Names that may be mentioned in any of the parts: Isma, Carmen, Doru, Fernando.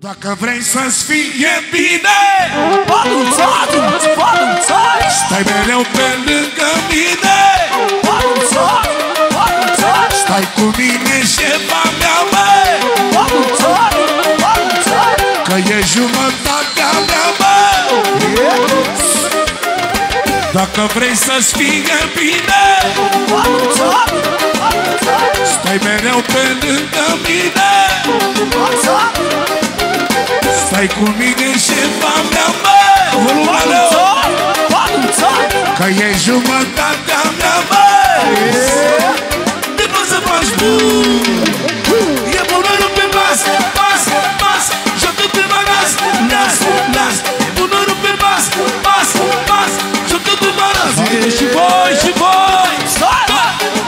Dacă vrei să-ți fie bine, anunțați, anunțați, stai mereu pe lângă mine, anunțați, anunțați, stai cu mine, șefa mea, măi, anunțați, anunțați, că e jumătatea mea, măi. Dacă vrei să-ți fie bine, anunțați, anunțați, stai mereu pe lângă mine, anunțați, stai cu mine, șefa mea, mă, că e jumătatea mea, mă. De poți să faci bun, e bună nu pe pas, pas, pas, joacă pe maraz, nas, nas. E bună nu pe pas, pas, pas, joacă pe maraz. Și voi, și voi, stai,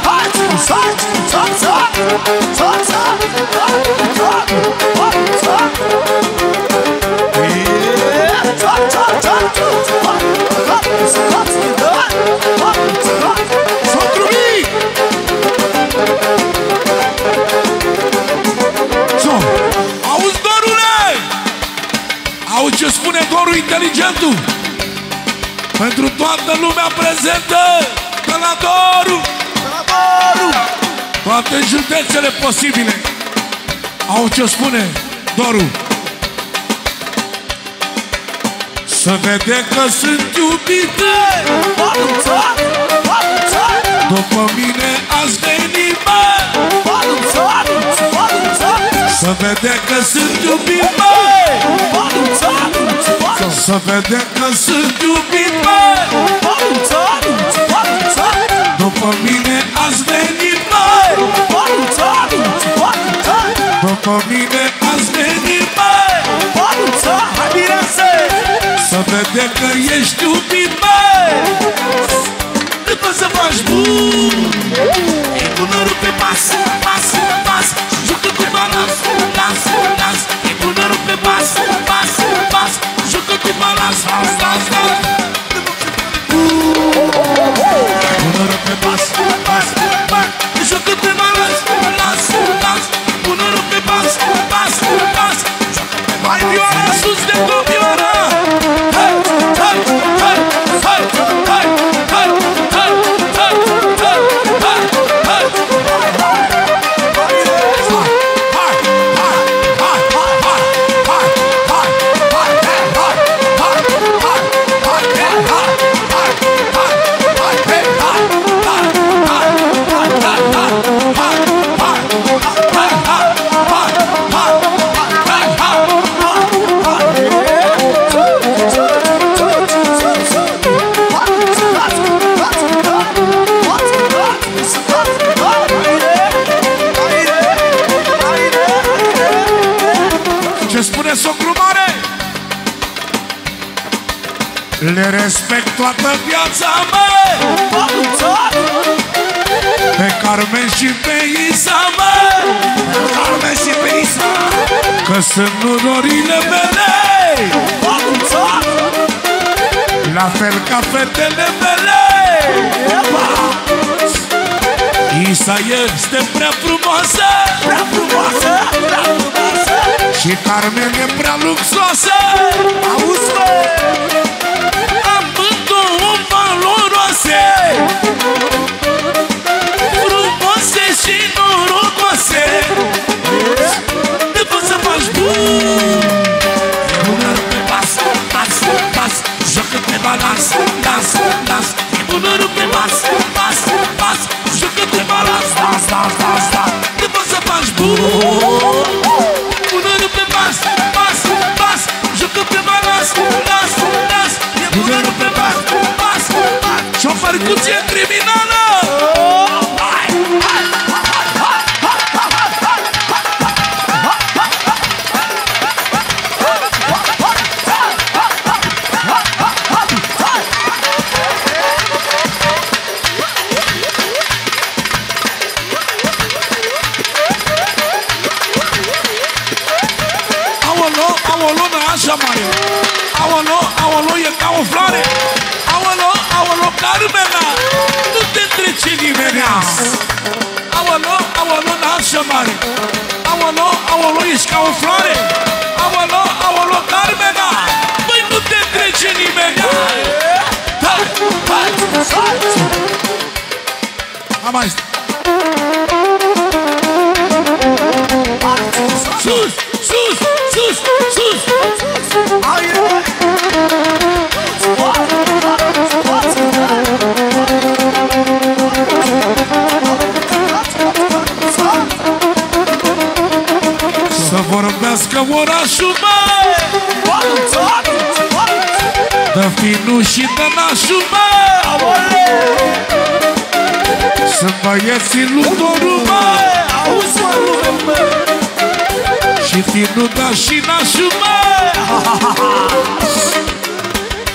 hai, stai, stai, stai, stai, stai, stai, stai. Auzi, Dorule! Auzi ce spune Doru inteligentul? Pentru toată lumea prezentă, de la Doru! Toate județele posibile. Auzi ce spune Doru? Să vede că sunt iubite, după mine ați venit, mă. Să vede că sunt iubit, mă. Să vede că sunt iubit, mă. După mine ați venit, mă. După mine ați venit, mă. Să vede că ești iubit, băi. Nu poți să faci bun, e bunărul pe pas, pas, pas, joacă cu balans, nas, nas. E bunărul pe pas, pas, pas, joacă cu balans, nas, nas, nas. E bunărul pe pas, pas, pas, joacă cu balans, nas, nas. E bunărul pe pas, pas, pas, joacă cu balans, sus de tot. Le respect toată viața mea, pe Carmen și pe Isma, Carmen și pe Isma, că sunt nurorile mele, la fel ca fetele mele. Isa este prea frumoasă, prea frumoasă, prea frumoasă, și Carmen e prea luxoasă. Auzi-mă! Amândouă valoroase, frumoase și norocoase. Nu poți să faci bun, e bunărul pe pas, pas, pas, joacă pe balans, nas, nas. E bunărul pe pas, pas, pas, joacă pe balans, nas, nas, nas, nas. Nu poți să faci bun, percuție criminală! Aolo, aolo, nu așa mare! Aolo, aolo, e ca o floare! Aolo, aolo, Carmena, nu te trece nimenea. Aolo, aolo, n-așa mare. Aolo, aolo, ești ca o floare. Aolo, Avanç. Sus, sus, sus, sus. Hayır. Să vorbească orașul meu de finu și de nașul meu. Sunt băieții lui Doru, mă. Și finu, da, și nașul meu.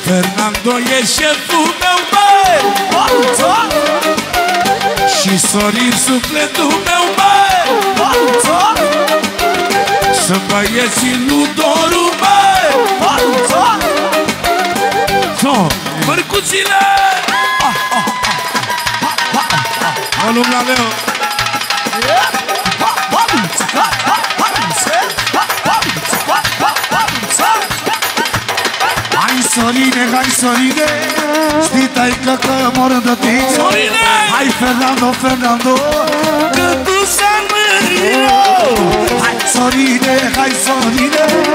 Fernando e șeful meu, mă. Și sorin sufletul meu, mă. Sunt băieții lui Doru, mă. Mărcuțile! Alum la Leo! Hai, Sorine, hai, Sorine! Știi, taică, că mor de tine! Sorine! Hai, Fernando, Fernando! Că tu s-a mârit! Hai, Sorine, hai, Sorine!